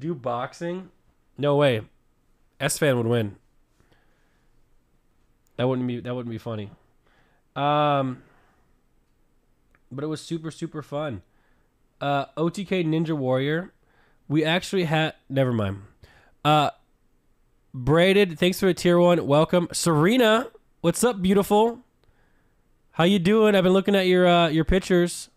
do boxing? No way. S-Fan would win. That wouldn't be funny. But it was super, super fun. OTK Ninja Warrior. We actually had... Never mind. Braided, thanks for the tier 1. Welcome. Serena, what's up, beautiful? How you doing? I've been looking at your pictures.